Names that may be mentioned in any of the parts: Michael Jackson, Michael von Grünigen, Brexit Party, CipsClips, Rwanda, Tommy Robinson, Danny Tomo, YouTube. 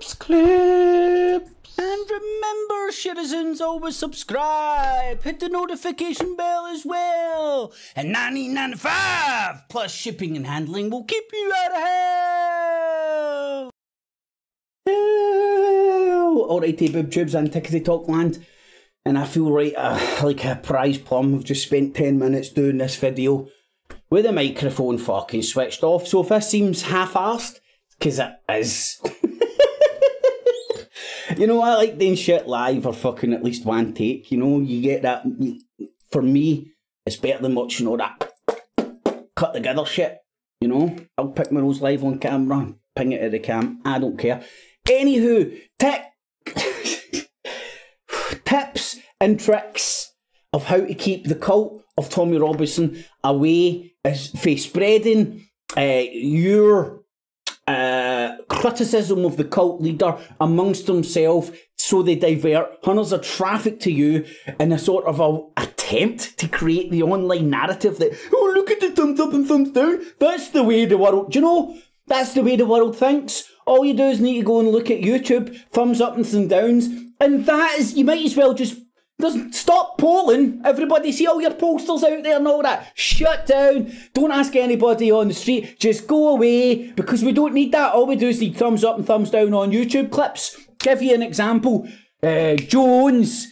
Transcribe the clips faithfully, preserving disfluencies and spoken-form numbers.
CipsClips. And remember, citizens, always subscribe. Hit the notification bell as well. And nineteen ninety-five plus shipping and handling will keep you out of hell. Hell. Alrighty, boob tubes and tickety talk land. And I feel right uh, like a prize plum. I've just spent ten minutes doing this video with the microphone fucking switched off. So if this seems half-assed, because it is. You know, I like doing shit live or fucking at least one take. You know, you get that. For me, it's better than watching all that cut together shit. You know, I'll pick my nose live on camera, ping it at the cam. I don't care. Anywho, tip, tips and tricks of how to keep the cult of Tommy Robinson away as for spreading uh, your uh, criticism of the cult leader amongst themselves, so they divert hundreds of traffic to you in a sort of a attempt to create the online narrative that, oh, look at the thumbs up and thumbs down, that's the way the world, do you know, that's the way the world thinks. All you do is need to go and look at YouTube, thumbs up and thumbs downs, and that is, you might as well just Doesn't stop polling. Everybody, see all your posters out there and all that. Shut down. Don't ask anybody on the street. Just go away, because we don't need that. All we do is need thumbs up and thumbs down on YouTube clips. Give you an example. Uh, Jones.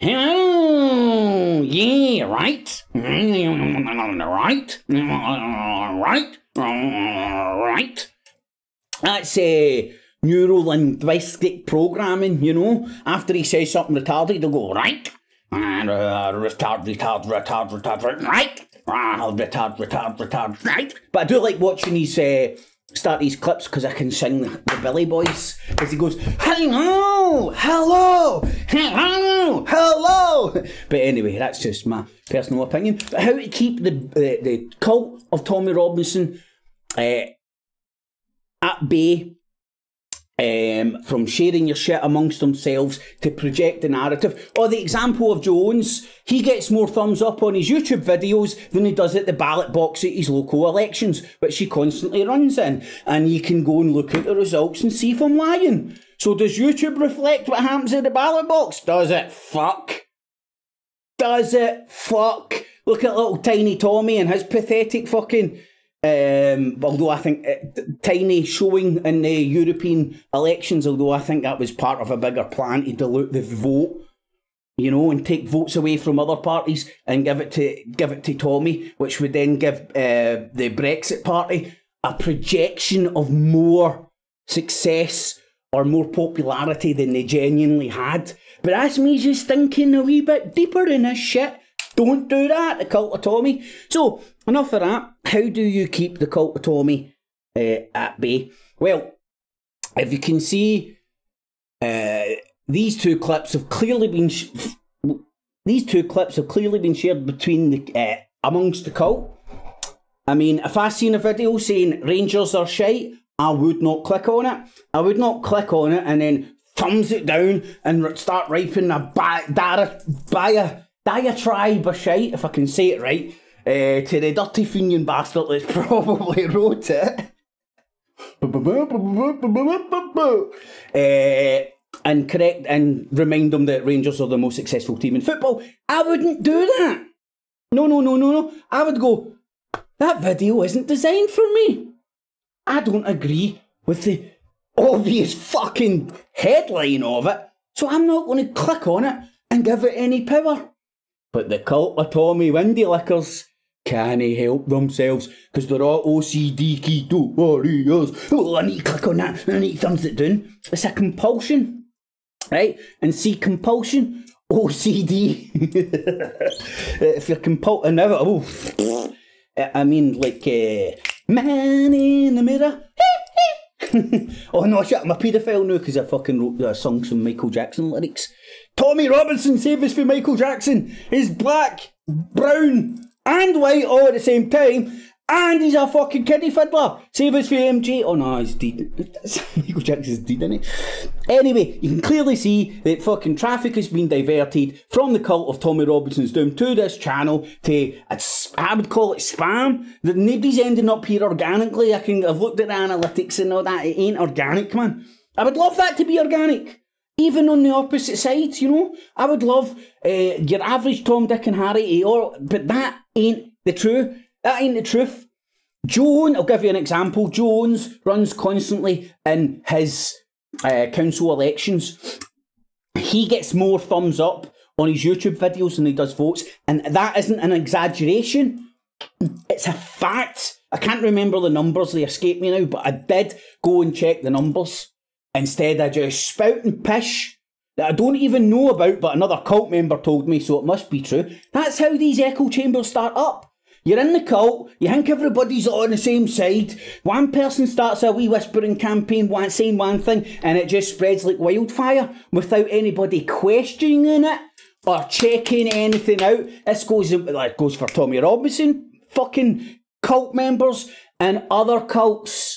Oh, yeah, right. Right. Right. Right. That's a... Uh, neuro-linguistic programming, you know. After he says something retarded, they'll go, right, and uh, retard, retard, retard, retard, right, uh, retard, retard, retard, right. But I do like watching these, uh, start these clips, because I can sing the Billy Boys, as he goes, hello, hello, hello, hello. But anyway, that's just my personal opinion. But how to keep the, uh, the cult of Tommy Robinson uh, at bay, Um, from sharing your shit amongst themselves to project the narrative. Or the example of Jones, he gets more thumbs up on his YouTube videos than he does at the ballot box at his local elections, which he constantly runs in. And you can go and look at the results and see if I'm lying. So does YouTube reflect what happens at the ballot box? Does it fuck? Does it fuck? Look at little tiny Tommy and his pathetic fucking... Um, although I think uh, tiny showing in the European elections, although I think that was part of a bigger plan to dilute the vote, you know, and take votes away from other parties and give it to give it to Tommy, which would then give uh, the Brexit Party a projection of more success or more popularity than they genuinely had. But that's me just thinking a wee bit deeper in this shit. Don't do that, the cult of Tommy. So, enough of that. How do you keep the cult of Tommy uh, at bay? Well, if you can see, uh, these two clips have clearly been sh these two clips have clearly been shared between the uh, amongst the cult. I mean, if I seen a video saying Rangers are shite, I would not click on it. I would not click on it and then thumbs it down and start writing a bias. Diatribe of shite, if I can say it right, uh, to the dirty Fenian bastard that's probably wrote it. uh, and correct and remind them that Rangers are the most successful team in football. I wouldn't do that. No, no, no, no, no. I would go, that video isn't designed for me. I don't agree with the obvious fucking headline of it, so I'm not going to click on it and give it any power. But the cult of Tommy Windy Lickers can't help themselves, because they're all O C D keto warriors. Oh, I need to click on that, I need to thumbs it down. It's a compulsion, right? And see, compulsion, O C D. If you're compul- inevitable. I mean, like, uh, man in the mirror. Oh no, shit, I'm a paedophile now, because I fucking wrote a song, some Michael Jackson lyrics. Tommy Robinson, save us for Michael Jackson, is black, brown and white all at the same time, And he's a fucking kidney fiddler. Save us for M J. Oh no, he's dead. Michael Jackson's dead, isn't it? Anyway, you can clearly see that fucking traffic has been diverted from the cult of Tommy Robinson's Doom to this channel to, I would call it spam. That nobody's ending up here organically. I can, I've looked at the analytics and all that. It ain't organic, man. I would love that to be organic. Even on the opposite sides, you know. I would love uh, your average Tom, Dick and Harry, or, but that ain't the truth. That ain't the truth. Joan, I'll give you an example. Jones runs constantly in his uh, council elections. He gets more thumbs up on his YouTube videos than he does votes. And that isn't an exaggeration. It's a fact. I can't remember the numbers. They escape me now. But I did go and check the numbers. Instead, I just spouting pish that I don't even know about, but another cult member told me, so it must be true. That's how these echo chambers start up. You're in the cult, you think everybody's on the same side, one person starts a wee whispering campaign one, saying one thing, and it just spreads like wildfire without anybody questioning it or checking anything out. This goes, like, goes for Tommy Robinson, fucking cult members and other cults.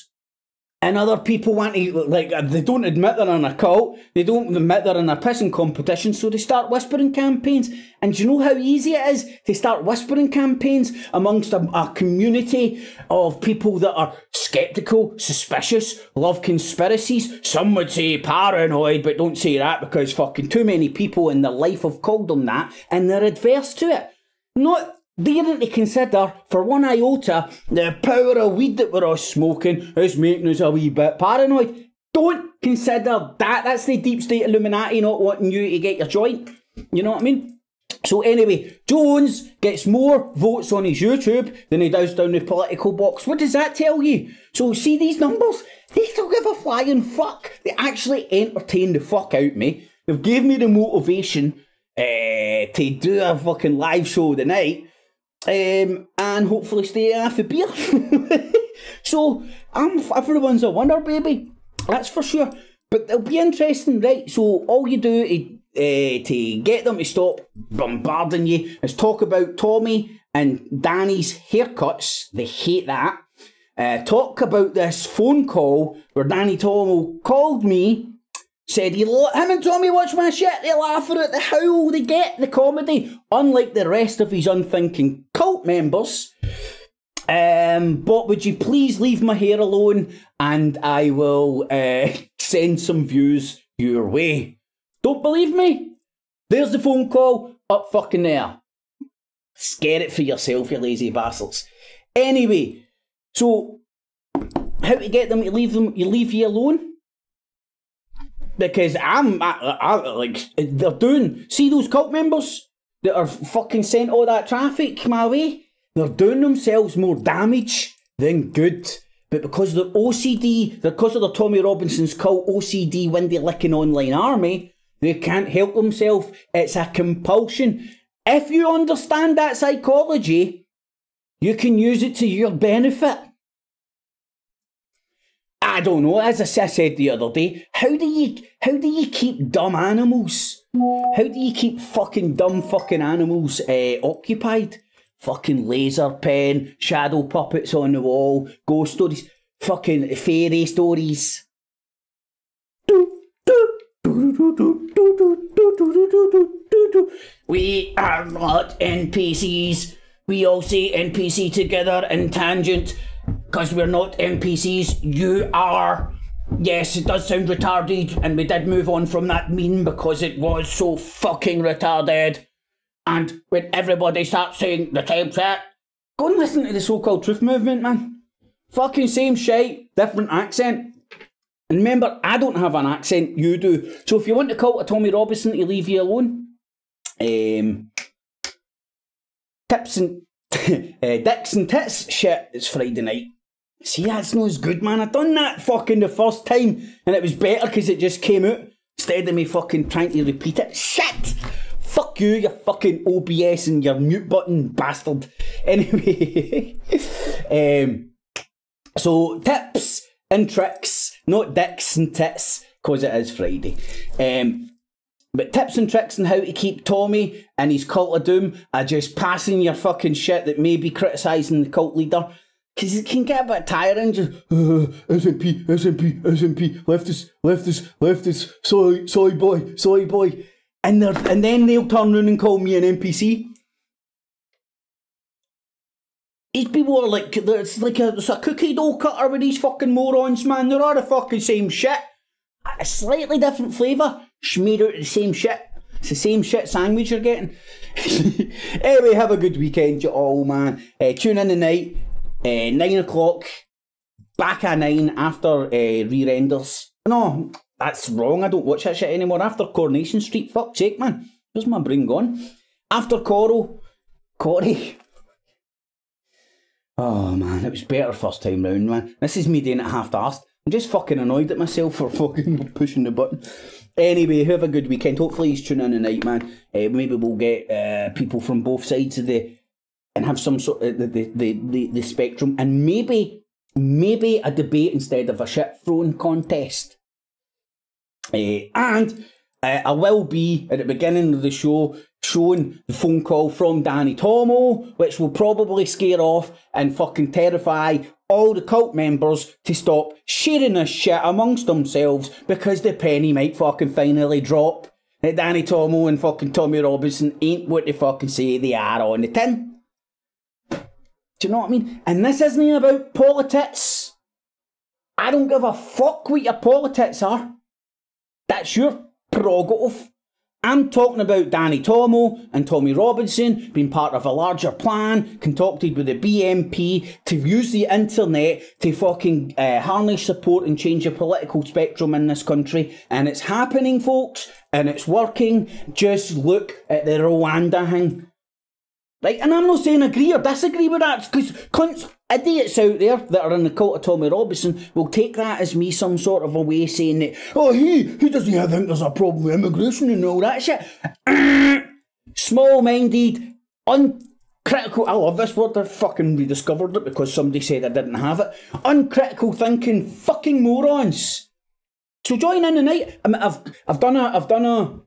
And other people want to, like, they don't admit they're in a cult, they don't admit they're in a pissing competition, so they start whispering campaigns. And do you know how easy it is to start whispering campaigns amongst a, a community of people that are sceptical, suspicious, love conspiracies? Some would say paranoid, but don't say that because fucking too many people in their life have called them that, and they're adverse to it. Not daring to consider, for one iota, the power of weed that we're all smoking is making us a wee bit paranoid. Don't consider that. That's the deep state Illuminati not wanting you to get your joint. You know what I mean? So anyway, Jones gets more votes on his YouTube than he does down the political box. What does that tell you? So see these numbers? They don't give a flying fuck. They actually entertain the fuck out me. They've gave me the motivation uh, to do a fucking live show tonight. Um, and hopefully stay half a beer. So I'm, everyone's a winner, baby. That's for sure. But it'll be interesting, right? So all you do to, uh, to get them to stop bombarding you is talk about Tommy and Danny's haircuts. They hate that. Uh, talk about this phone call where Danny Tomo called me. Said he, him and Tommy watch my shit, they laugh at it, they howl, they get the comedy, unlike the rest of his unthinking cult members. Um, but would you please leave my hair alone and I will uh, send some views your way. Don't believe me? There's the phone call, up fucking there. Scare it for yourself, you lazy bastards. Anyway, so how to get them to leave them, you leave you alone? Because I'm, I, I, like, they're doing, see those cult members that are fucking sent all that traffic my way? They're doing themselves more damage than good. But because they're O C D, because of the Tommy Robinson's cult O C D windy licking online army, they can't help themselves. It's a compulsion. If you understand that psychology, you can use it to your benefit. I don't know, as I said the other day, how do you how do you keep dumb animals? How do you keep fucking dumb fucking animals uh, occupied? Fucking laser pen, shadow puppets on the wall, ghost stories, fucking fairy stories. We are not N P Cs. We all say N P C together in tangent. Because we're not N P Cs, you are. Yes, it does sound retarded, and we did move on from that meme because it was so fucking retarded. And when everybody starts saying the same shit, go and listen to the so-called truth movement, man. Fucking same shit, different accent. And remember, I don't have an accent, you do. So if you want to call to Tommy Robinson to leave you alone, um, tips and uh, dicks and tits shit, it's Friday night. See, that's not as good, man. I done that fucking the first time, and it was better because it just came out instead of me fucking trying to repeat it. Shit! Fuck you, your fucking O B S and your mute button, bastard. Anyway, um, so tips and tricks, not dicks and tits, because it is Friday. Um, But tips and tricks on how to keep Tommy and his cult of doom are just passing your fucking shit that may be criticising the cult leader. Because it can get a bit tiring, just uh, S N P, S N P, S N P, leftist, leftist, leftist, sorry, sorry boy, sorry boy. And, and then they'll turn around and call me an N P C. These people are like, it's like a, it's a cookie dough cutter with these fucking morons, man. They're all the fucking same shit. A slightly different flavour, smeared out the same shit. It's the same shit sandwich you're getting. Anyway, have a good weekend, you all, man. Uh, tune in tonight, uh, nine o'clock, back at nine after uh, re-renders. No, that's wrong, I don't watch that shit anymore. After Coronation Street, fuck's sake, man. Where's my brain gone? After Coral, Cory. Oh, man, it was better first time round, man. This is me doing it half-assed. I'm just fucking annoyed at myself for fucking pushing the button. Anyway, have a good weekend. Hopefully he's tuning in tonight, man. Uh, maybe we'll get uh, people from both sides of the and have some sort of the the, the, the, the spectrum, and maybe maybe a debate instead of a shit throwing contest. Uh, and uh, I will be at the beginning of the show showing the phone call from Danny Tomo, which will probably scare off and fucking terrify all the cult members to stop sharing this shit amongst themselves, because the penny might fucking finally drop that Danny Tomo and fucking Tommy Robinson ain't what they fucking say they are on the tin. Do you know what I mean? And this isn't about politics. I don't give a fuck what your politics are. That's your prerogative. I'm talking about Danny Tomo and Tommy Robinson being part of a larger plan concocted with the B M P to use the internet to fucking uh, harness support and change the political spectrum in this country. And it's happening, folks, and it's working. Just look at the Rwanda thing. Right, and I'm not saying agree or disagree with that, because cunts, idiots out there that are in the cult of Tommy Robinson will take that as me some sort of a way saying that, oh, he, he doesn't even think there's a problem with immigration and all that shit. Small-minded, uncritical, I love this word, I fucking rediscovered it because somebody said I didn't have it. Uncritical thinking fucking morons. So join in tonight. I mean, I've, I've done a, I've done a,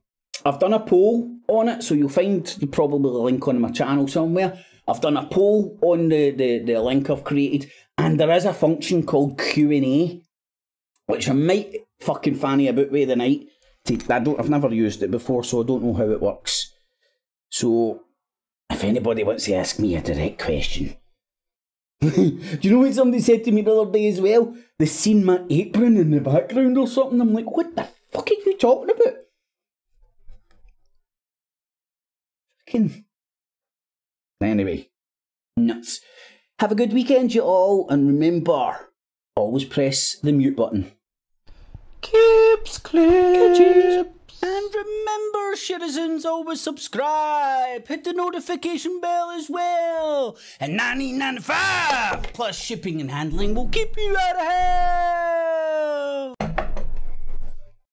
I've done a poll on it, so you'll find probably the link on my channel somewhere. I've done a poll on the, the, the link I've created, and there is a function called Q and A, which I might fucking fanny about with the night. I don't, I've never used it before, so I don't know how it works. So, if anybody wants to ask me a direct question. Do you know what somebody said to me the other day as well? They seen my apron in the background or something. I'm like, what the fuck are you talking about? Anyway, nuts. Have a good weekend, you all, and remember, always press the mute button. Cips Clips. And remember, citizens, always subscribe. Hit the notification bell as well. And nineteen ninety-five plus shipping and handling will keep you out of hell.